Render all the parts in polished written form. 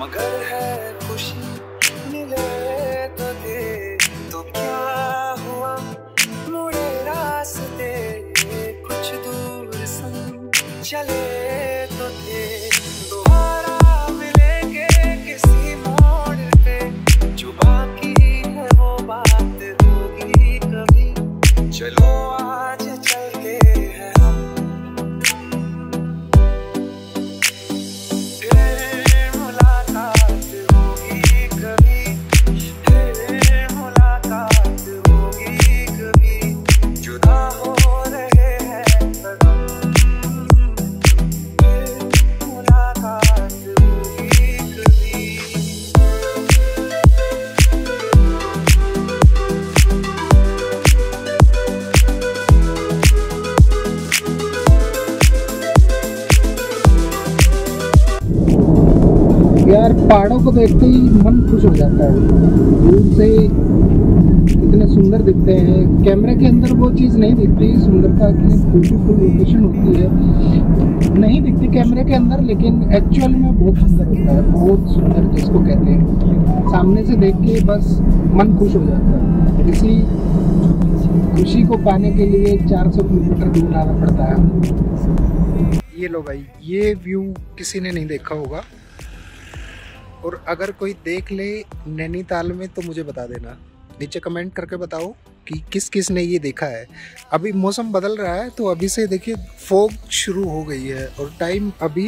मगर है खुशी मिले तो दे, तो क्या हुआ मुड़े रास्ते कुछ दूर संग चले तो थे। दोबारा मिलेंगे किसी मोड़ पे, जो बाकी है वो बात होगी कभी। चलो आज चलते हैं हम यार। पहाड़ों को देखते ही मन खुश हो जाता है, दूर से इतने सुंदर दिखते हैं। कैमरे के अंदर वो चीज़ नहीं दिखती सुंदरता की, ब्यूटीफुल लोकेशन होती है नहीं दिखती कैमरे के अंदर, लेकिन एक्चुअली में बहुत सुंदर होता है, बहुत सुंदर जिसको कहते हैं। सामने से देख के बस मन खुश हो जाता है। इसी खुशी को पाने के लिए 400 किलोमीटर दूर आना पड़ता है। ये लो भाई, ये व्यू किसी ने नहीं देखा होगा, और अगर कोई देख ले नैनीताल में तो मुझे बता देना, नीचे कमेंट करके बताओ कि किस किस ने ये देखा है। अभी मौसम बदल रहा है तो अभी से देखिए फॉग शुरू हो गई है, और टाइम अभी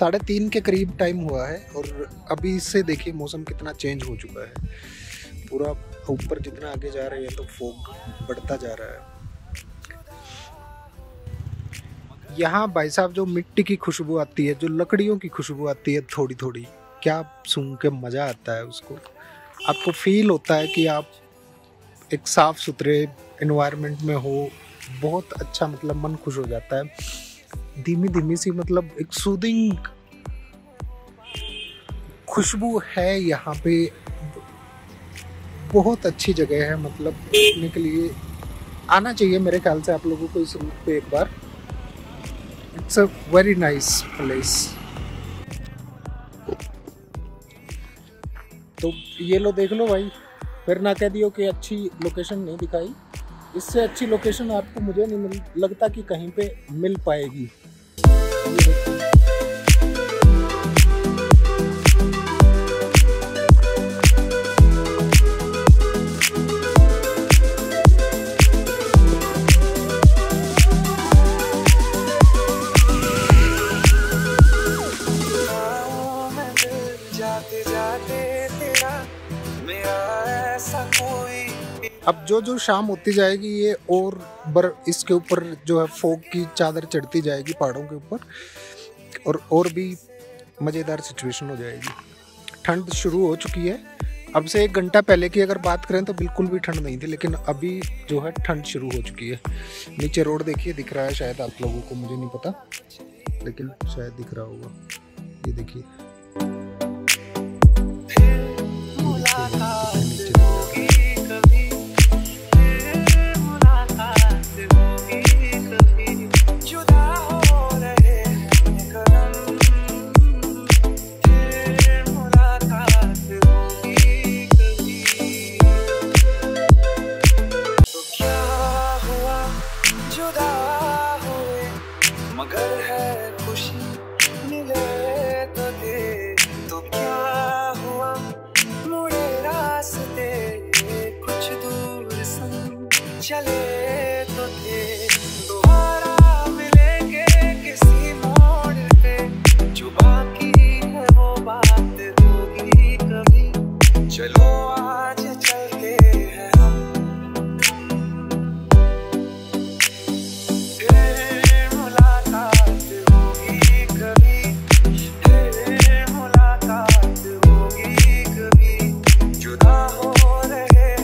3:30 के करीब टाइम हुआ है, और अभी से देखिए मौसम कितना चेंज हो चुका है। पूरा ऊपर जितना आगे जा रहे हैं तो फॉग बढ़ता जा रहा है। यहाँ भाई साहब जो मिट्टी की खुशबू आती है, जो लकड़ियों की खुशबू आती है थोड़ी थोड़ी, क्या सूंघ के मज़ा आता है उसको। आपको फील होता है कि आप एक साफ़ सुथरे एनवायरनमेंट में हो, बहुत अच्छा, मतलब मन खुश हो जाता है। धीमी धीमी सी मतलब एक सूदिंग खुशबू है यहाँ पे, बहुत अच्छी जगह है, मतलब देखने के लिए आना चाहिए। मेरे ख्याल से आप लोगों को इस रूट पे एक बार, it's a very nice place. तो ये लो देख लो भाई, फिर ना कह दियो कि अच्छी लोकेशन नहीं दिखाई। इससे अच्छी लोकेशन आपको मुझे नहीं लगता कि कहीं पे मिल पाएगी। अब जो जो शाम होती जाएगी ये और इसके ऊपर जो है फॉग की चादर चढ़ती जाएगी पहाड़ों के ऊपर, और भी मज़ेदार सिचुएशन हो जाएगी। ठंड शुरू हो चुकी है। अब से 1 घंटा पहले की अगर बात करें तो बिल्कुल भी ठंड नहीं थी, लेकिन अभी जो है ठंड शुरू हो चुकी है। नीचे रोड देखिए दिख रहा है, शायद आप लोगों को, मुझे नहीं पता लेकिन शायद दिख रहा होगा। ये देखिए चले तो थे। दोबारा मिलेंगे किसी मोड़ पे, जो बाकी है वो बात होगी कभी। चलो आज चलते हैं हम मुलाकात होगी कभी, मुलाकात होगी कभी। जुदा हो रहे हैं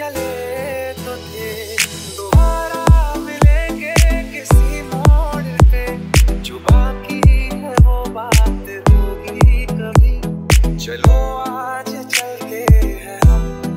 चले तो थे दोबारा मिलेंगे किसी मोड़ पे, जो बाकी है वो बात होगी कभी। चलो आज चल के हैं हम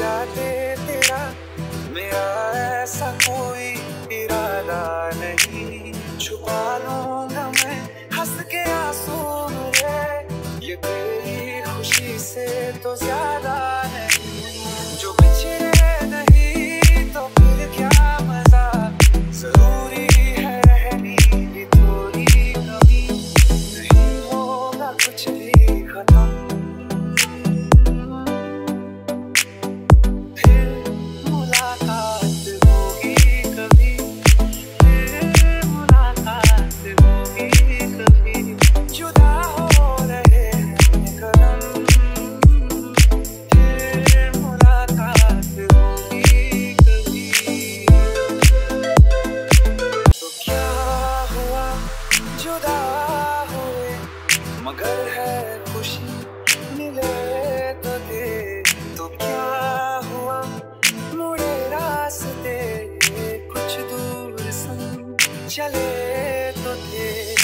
जाते तेरा। मेरा ऐसा कोई इरादा नहीं, छुपा लूंगा मैं हंस के आंसू मेरे, ये तेरी खुशी से तो ज्यादा नहीं। जो बिछड़े नहीं तो फिर क्या मजा, जरूरी है रहनी भी थोड़ी कमी, नहीं होगा कुछ भी खत्म। मगर है खुशी मिले तो दे, तो क्या हुआ मुड़े रास्ते कुछ दूर संग चले तो थे।